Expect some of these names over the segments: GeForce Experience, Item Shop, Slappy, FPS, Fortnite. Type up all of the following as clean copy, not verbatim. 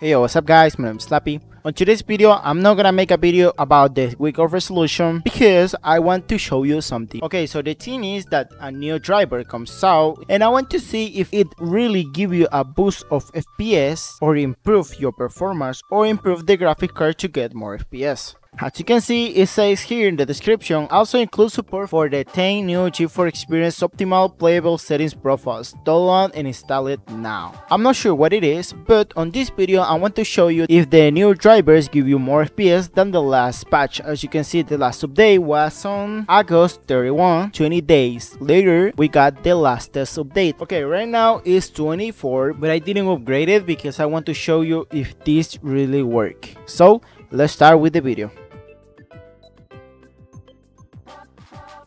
Hey yo, what's up guys, my name is Slappy. On today's video, I'm not gonna make a video about the week of resolution because I want to show you something. Okay, so the thing is that a new driver comes out and I want to see if it really give you a boost of FPS or improve your performance or improve the graphic card to get more FPS. As you can see, it says here in the description, also includes support for the 10 new GeForce Experience Optimal Playable Settings Profiles. Download and install it now. I'm not sure what it is, but on this video I want to show you if the new drivers give you more FPS than the last patch. As you can see, the last update was on August 31, 20 days later we got the latest update. Okay, right now it's 24, but I didn't upgrade it because I want to show you if this really works. So, let's start with the video.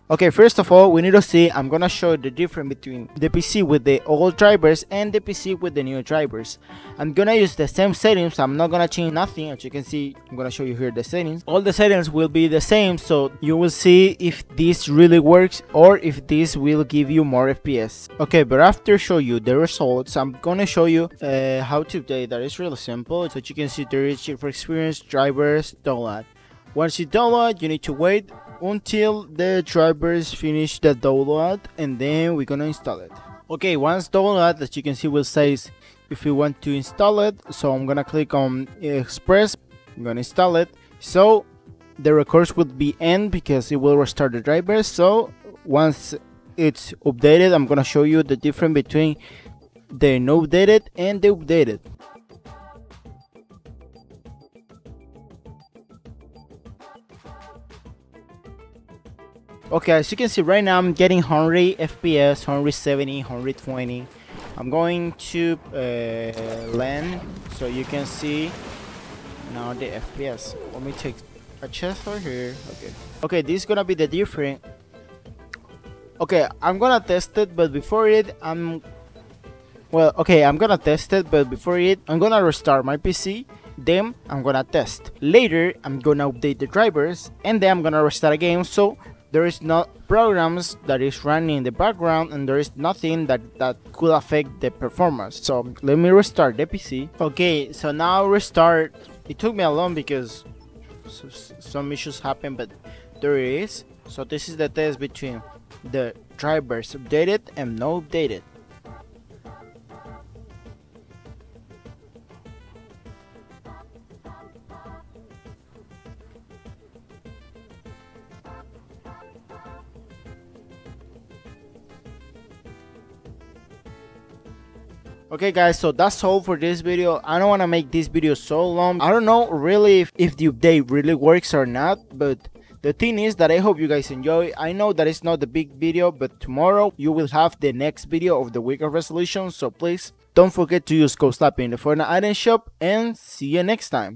Okay, first of all, we need to see, I'm gonna show the difference between the PC with the old drivers and the PC with the new drivers. I'm gonna use the same settings, I'm not gonna change nothing. As you can see, I'm gonna show you here the settings. All the settings will be the same, so you will see if this really works or if this will give you more FPS. Okay, but after show you the results, I'm gonna show you how to update. That is really simple. So you can see there is GeForce Experience drivers download. Once you download, you need to wait until the drivers finish the download and then we're gonna install it. Okay, once download, as you can see, will says if you want to install it, so I'm gonna click on Express. I'm gonna install it, so the records would be end because it will restart the drivers. So once it's updated, I'm gonna show you the difference between the no updated and the updated. Okay, as you can see right now, I'm getting 100 FPS, 170, 120. I'm going to land so you can see now the FPS. Let me take a chest for here. Okay, this is gonna be the different. Okay, I'm gonna test it, but before it, I'm gonna restart my PC. Then I'm gonna test. Later, I'm gonna update the drivers, and then I'm gonna restart again. So there is no programs that is running in the background and there is nothing that could affect the performance. So let me restart the PC. Okay, so now restart. It took me a long because some issues happen, but there it is. So this is the test between the drivers updated and no updated. Okay guys, so that's all for this video. I don't want to make this video so long. I don't know really if the update really works or not, but the thing is that I hope you guys enjoy. I know that it's not a big video, but tomorrow you will have the next video of the week of resolution, so please don't forget to use code Slappy in the Fortnite item shop and see you next time.